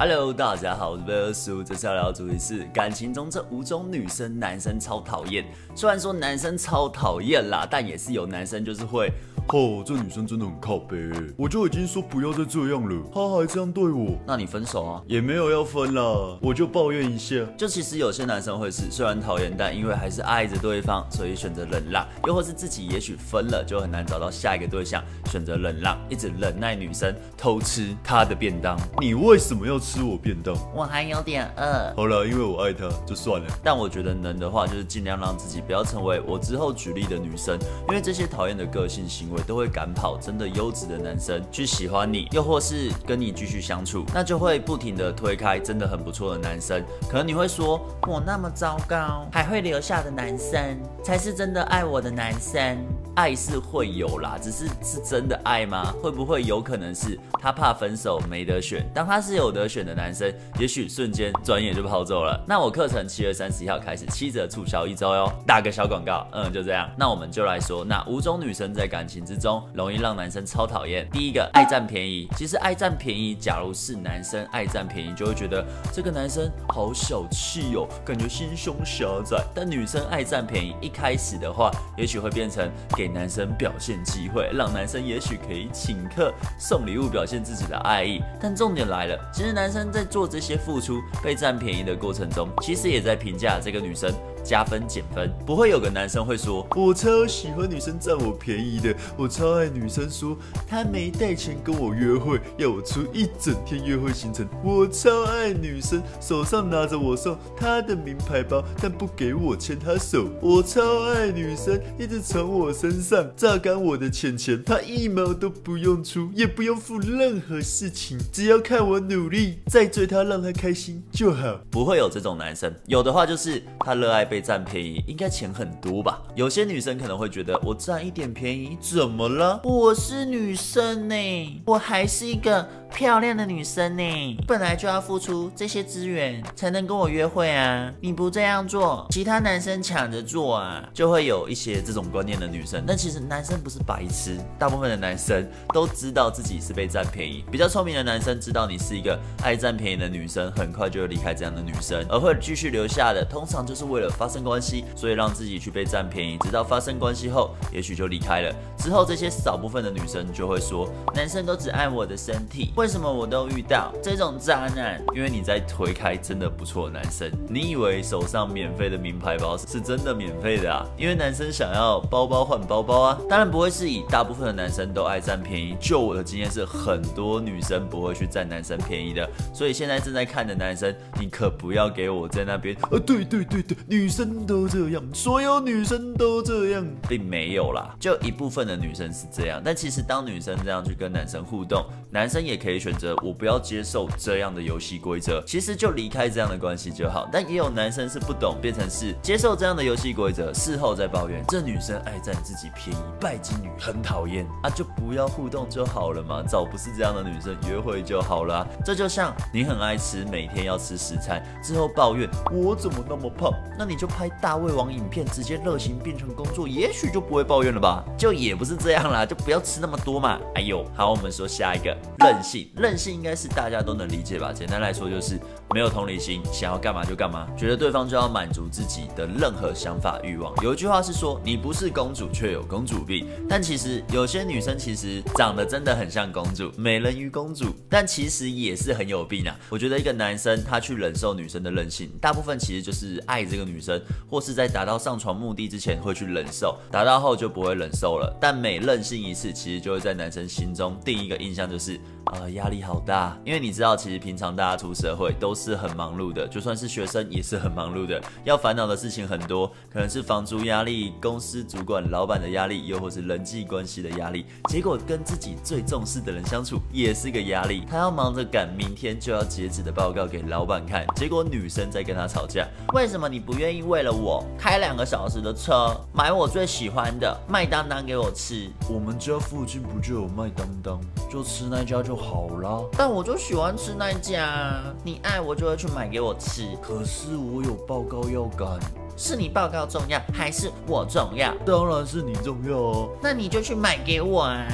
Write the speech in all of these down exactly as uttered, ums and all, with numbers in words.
Hello， 大家好，我是贝二叔。这次要聊的主题是感情中这五种女生男生超讨厌。虽然说男生超讨厌啦，但也是有男生就是会，哦，这女生真的很靠北，我就已经说不要再这样了，她还这样对我，那你分手啊？也没有要分啦，我就抱怨一下。就其实有些男生会是虽然讨厌，但因为还是爱着对方，所以选择忍让，又或是自己也许分了就很难找到下一个对象，选择忍让，一直忍耐女生偷吃她的便当。你为什么要吃？吃我便当，我还有点饿。好了，因为我爱他，就算了。但我觉得能的话，就是尽量让自己不要成为我之后举例的女生，因为这些讨厌的个性行为都会赶跑真的优质的男生去喜欢你，又或是跟你继续相处，那就会不停的推开真的很不错的男生。可能你会说，我那么糟糕，还会留下的男生才是真的爱我的男生。爱是会有啦，只是是真的爱吗？会不会有可能是他怕分手没得选？当他是有得选的男生，也许瞬间转眼就跑走了。那我课程七月三十一号开始七折促销一周哟，打个小广告，嗯，就这样。那我们就来说，那五种女生在感情之中容易让男生超讨厌。第一个，爱占便宜。其实爱占便宜，假如是男生爱占便宜，就会觉得这个男生好小气哦，感觉心胸狭窄。但女生爱占便宜，一开始的话，也许会变成给男生表现机会，让男生也许可以请客送礼物，表现自己的爱意。但重点来了，其实男生在做这些付出被占便宜的过程中，其实也在评价这个女生，加分减分。不会有个男生会说，我超喜欢女生占我便宜的，我超爱女生说她没带钱跟我约会，要我出一整天约会行程，我超爱女生手上拿着我送她的名牌包但不给我牵她手，我超爱女生一直从我身上榨干我的钱钱，她一毛都不用出，也不用付任何事情，只要看我努力再追她，让她开心就好。不会有这种男生，有的话就是他热爱被占便宜，应该钱很多吧？有些女生可能会觉得，我占一点便宜怎么了？我是女生呢，我还是一个漂亮的女生呢，本来就要付出这些资源才能跟我约会啊！你不这样做，其他男生抢着做啊，就会有一些这种观念的女生。但其实男生不是白痴，大部分的男生都知道自己是被占便宜，比较聪明的男生知道你是一个爱占便宜的女生，很快就会离开这样的女生，而会继续留下的，通常就是为了发生关系，所以让自己去被占便宜，直到发生关系后，也许就离开了。之后这些少部分的女生就会说，男生都只爱我的身体，为什么我都遇到这种渣男？因为你在推开真的不错的男生。你以为手上免费的名牌包是真的免费的啊？因为男生想要包包换包包啊。当然不会是以大部分的男生都爱占便宜，就我的经验是很多女生不会去占男生便宜的。所以现在正在看的男生，你可不要给我在那边啊，对对对对，女女生都这样，所有女生都这样，并没有啦，就一部分的女生是这样。但其实当女生这样去跟男生互动，男生也可以选择我不要接受这样的游戏规则，其实就离开这样的关系就好。但也有男生是不懂，变成是接受这样的游戏规则，事后再抱怨这女生爱占自己便宜，拜金女很讨厌啊，就不要互动就好了嘛，找不是这样的女生约会就好啦。这就像你很爱吃，每天要吃十餐，之后抱怨我怎么那么胖，那你就拍大胃王影片，直接热情变成工作，也许就不会抱怨了吧？就也不是这样啦，就不要吃那么多嘛。哎呦，好，我们说下一个，任性。任性应该是大家都能理解吧？简单来说就是没有同理心，想要干嘛就干嘛，觉得对方就要满足自己的任何想法欲望。有一句话是说，你不是公主却有公主病，但其实有些女生其实长得真的很像公主，美人鱼公主，但其实也是很有病啊。我觉得一个男生他去忍受女生的任性，大部分其实就是爱这个女生。或是在达到上床目的之前会去忍受，达到后就不会忍受了。但每任性一次，其实就会在男生心中定一个印象，就是啊，压力好大。因为你知道，其实平常大家出社会都是很忙碌的，就算是学生也是很忙碌的，要烦恼的事情很多，可能是房租压力、公司主管、老板的压力，又或是人际关系的压力。结果跟自己最重视的人相处也是个压力，他要忙着赶明天就要截止的报告给老板看，结果女生在跟他吵架，为什么你不愿意？为了我开两个小时的车，买我最喜欢的麦当当给我吃。我们家附近不就有麦当当，就吃那家就好啦。但我就喜欢吃那家，你爱我就会去买给我吃。可是我有报告要赶，是你报告重要还是我重要？当然是你重要啊。那你就去买给我啊。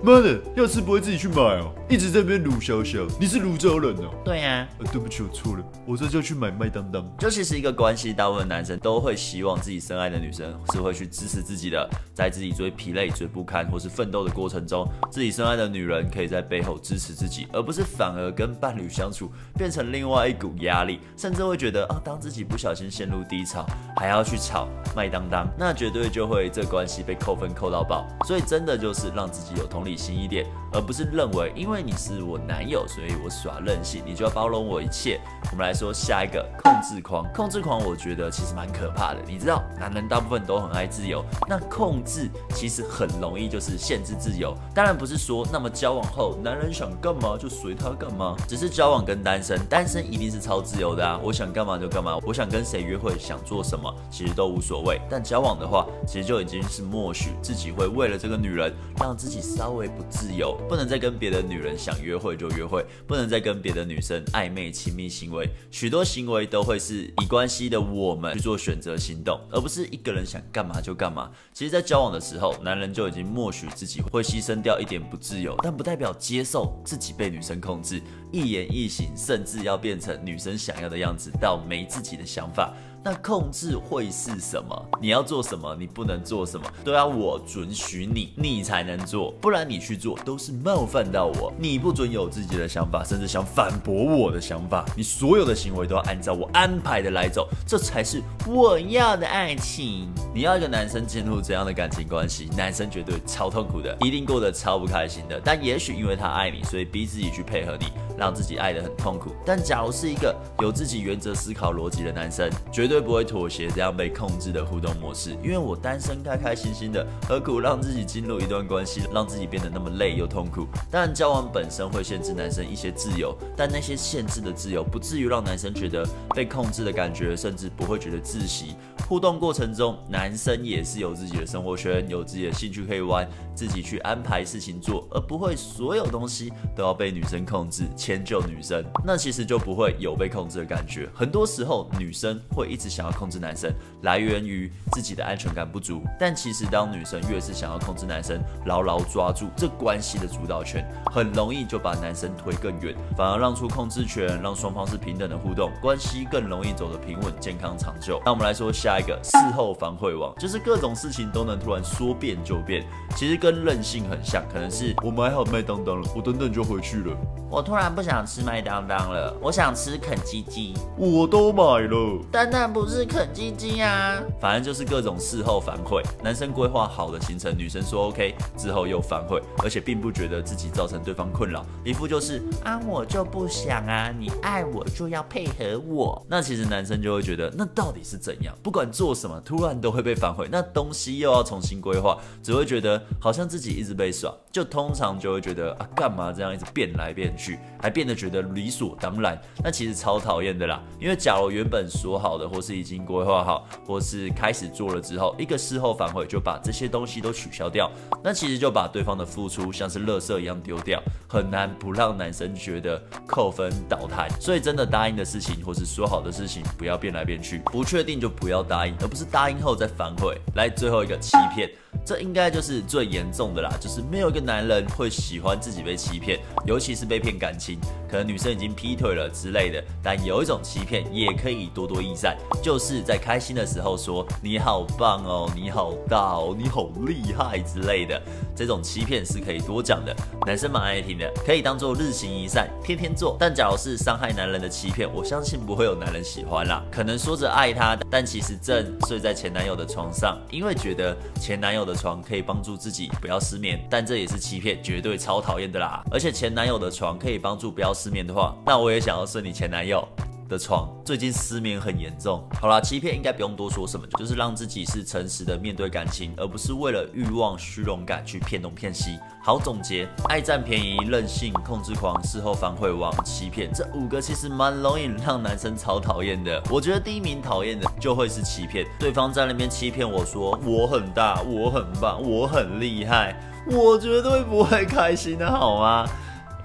妈的，要吃不会自己去买哦，一直在那边擼小小，你是泸州人哦？对啊，呃，对不起，我错了，我这就去买麦当当。就其实一个关系，大部分男生都会希望自己深爱的女生是会去支持自己的，在自己最疲累、最不堪或是奋斗的过程中，自己深爱的女人可以在背后支持自己，而不是反而跟伴侣相处变成另外一股压力，甚至会觉得啊，当自己不小心陷入低潮，还要去吵麦当当，那绝对就会这关系被扣分扣到爆。所以真的就是让自己有同理心一点，而不是认为因为你是我男友，所以我耍任性，你就要包容我一切。我们来说下一个，控制狂。控制狂，我觉得其实蛮可怕的。你知道，男人大部分都很爱自由，那控制其实很容易就是限制自由。当然不是说那么交往后男人想干嘛就随他干嘛，只是交往跟单身，单身一定是超自由的啊，我想干嘛就干嘛，我想跟谁约会，想做什么，其实都无所谓。但交往的话，其实就已经是默许自己会为了这个女人，让自己稍微不自由，不能再跟别的女人想约会就约会，不能再跟别的女生暧昧亲密行为，许多行为都会是以关系的我们去做选择行动，而不是一个人想干嘛就干嘛。其实，在交往的时候，男人就已经默许自己会牺牲掉一点不自由，但不代表接受自己被女生控制，一言一行甚至要变成女生想要的样子，到没自己的想法。那控制会是什么？你要做什么，你不能做什么，都要我准许你，你才能做，不然你去做都是冒犯到我。你不准有自己的想法，甚至想反驳我的想法，你所有的行为都要按照我安排的来走，这才是我要的爱情。你要一个男生进入这样的感情关系，男生绝对超痛苦的，一定过得超不开心的。但也许因为他爱你，所以逼自己去配合你，让自己爱得很痛苦。但假如是一个有自己原则思考逻辑的男生，绝对不会妥协这样被控制的互动模式。因为我单身开开心心的，何苦让自己进入一段关系，让自己变得那么累又痛苦。当然交往本身会限制男生一些自由，但那些限制的自由不至于让男生觉得被控制的感觉，甚至不会觉得窒息。互动过程中，男生也是有自己的生活圈，有自己的兴趣可以玩，自己去安排事情做，而不会所有东西都要被女生控制，迁就女生，那其实就不会有被控制的感觉。很多时候女生会一直想要控制男生，来源于自己的安全感不足。但其实当女生越是想要控制男生，牢牢抓住这关系的主导权，很容易就把男生推更远，反而让出控制权，让双方是平等的互动，关系更容易走得平稳、健康、长久。那我们来说下一个，事后反悔王，就是各种事情都能突然说变就变，其实跟任性很像，可能是我买好麦当当了，我等等就回去了，我突然不想吃麦当当了，我想吃肯基基，我都买了，但那不是肯基基啊。反正就是各种事后反悔，男生规划好的行程，女生说 OK 之后又反悔，而且并不觉得自己造成对方困扰，一副就是啊我就不想啊，你爱我就要配合我。那其实男生就会觉得那到底是怎样，不管做什么突然都会被反悔，那东西又要重新规划，只会觉得好像自己一直被耍，就通常就会觉得啊干嘛这样一直变来变去，还变得觉得理所当然，那其实超讨厌的啦。因为假如原本说好的，或是已经规划好，或是开始做了之后，一个事后反悔就把这些东西都取消掉，那其实就把对方的付出像是垃圾一样丢掉，很难不让男生觉得扣分倒弹。所以真的答应的事情，或是说好的事情，不要变来变去，不确定就不要答应，而不是答应后再反悔。来，最后一个，欺骗。这应该就是最严重的啦，就是没有一个男人会喜欢自己被欺骗，尤其是被骗感情，可能女生已经劈腿了之类的。但有一种欺骗也可以多多益善，就是在开心的时候说你好棒哦，你好大哦，你好厉害之类的，这种欺骗是可以多讲的，男生蛮爱听的，可以当做日行一善，天天做。但假如是伤害男人的欺骗，我相信不会有男人喜欢啦，可能说着爱他，但其实正睡在前男友的床上，因为觉得前男友的床可以帮助自己不要失眠，但这也是欺骗，绝对超讨厌的啦。而且前男友的床可以帮助不要失眠的话，那我也想要睡你前男友的床，最近失眠很严重。好啦，欺骗应该不用多说什么，就是让自己是诚实的面对感情，而不是为了欲望、虚荣感去骗东骗西。好，总结：爱占便宜、任性、控制狂、事后反悔王、欺骗，这五个其实蛮容易让男生超讨厌的。我觉得第一名讨厌的就会是欺骗，对方在那边欺骗我说我很大、我很棒、我很厉害，我绝对不会开心的，好吗？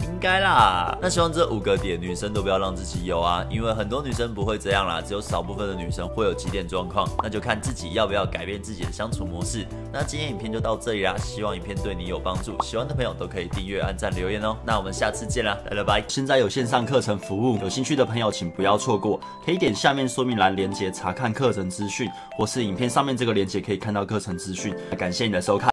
应该啦。那希望这五个点女生都不要让自己有啊，因为很多女生不会这样啦，只有少部分的女生会有几点状况，那就看自己要不要改变自己的相处模式。那今天影片就到这里啦，希望影片对你有帮助，喜欢的朋友都可以订阅、按赞、留言哦。那我们下次见啦，拜拜！现在有线上课程服务，有兴趣的朋友请不要错过，可以点下面说明栏连结查看课程资讯，或是影片上面这个连结可以看到课程资讯。感谢你的收看。